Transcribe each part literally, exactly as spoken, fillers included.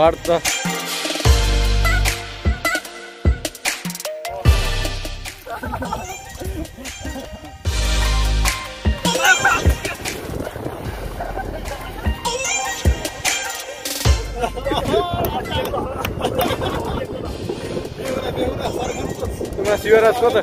Guarda. Una signora scotta.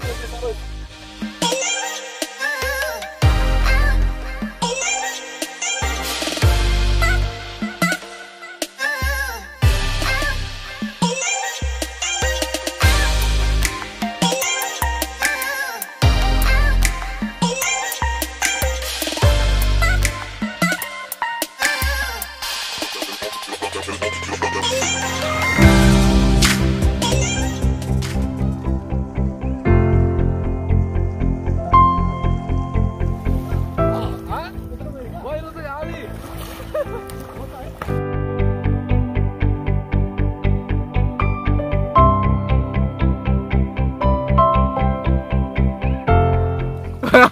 What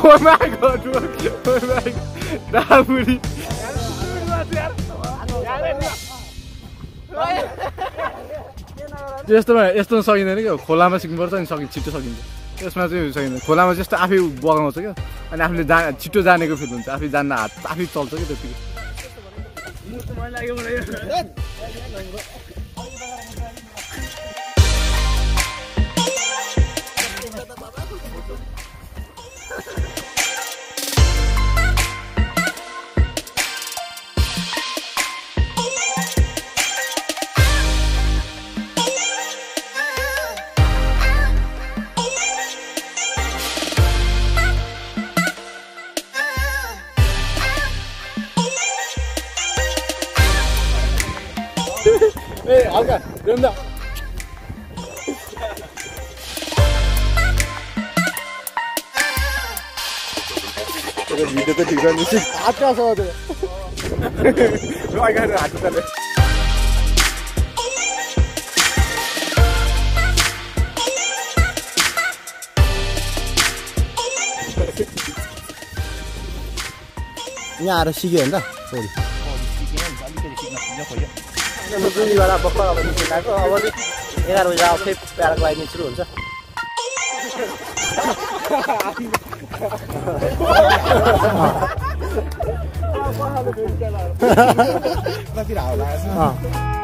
Oh my god, oh my god. Just a just song in the go. Colama Sigmar and song in Chito Sogging. Just not you saying the Colama just after you walk on together. And after that, Chito Danico Films, after that, after it's all together. Hey, Alka, run down. Video to take on this. Acha saw that. No, I got it. Acha that. Yeah, that's it. That. Sorry. I'm going to go to the hospital. I'm going to